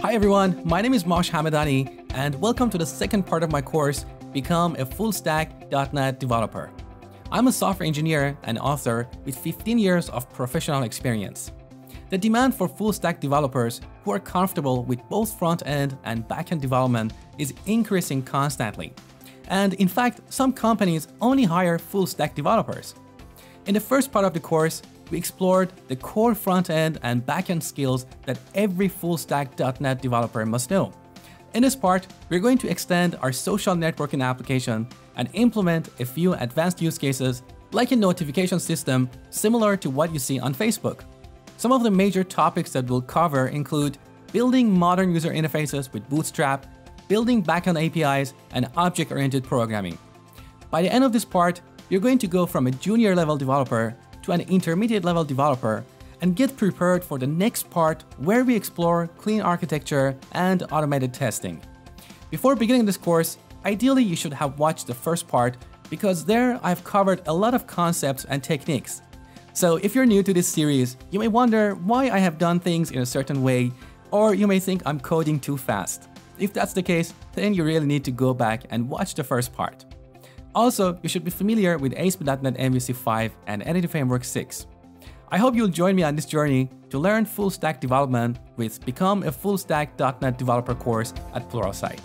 Hi everyone, my name is Mosh Hamedani and welcome to the second part of my course, Become a Full-stack .NET developer. I'm a software engineer and author with 15 years of professional experience. The demand for full-stack developers who are comfortable with both front-end and back-end development is increasing constantly. And in fact, some companies only hire full-stack developers. In the first part of the course, we explored the core front-end and back-end skills that every full-stack .NET developer must know. In this part, we're going to extend our social networking application and implement a few advanced use cases like a notification system similar to what you see on Facebook. Some of the major topics that we'll cover include building modern user interfaces with Bootstrap, building backend APIs, and object-oriented programming. By the end of this part, you're going to go from a junior-level developer to an intermediate-level developer and get prepared for the next part where we explore clean architecture and automated testing. Before beginning this course, ideally you should have watched the first part because there I've covered a lot of concepts and techniques. So if you're new to this series, you may wonder why I have done things in a certain way, or you may think I'm coding too fast. If that's the case, then you really need to go back and watch the first part. Also, you should be familiar with ASP.NET MVC 5 and Entity Framework 6. I hope you'll join me on this journey to learn full-stack development with Become a Full-stack .NET Developer course at Pluralsight.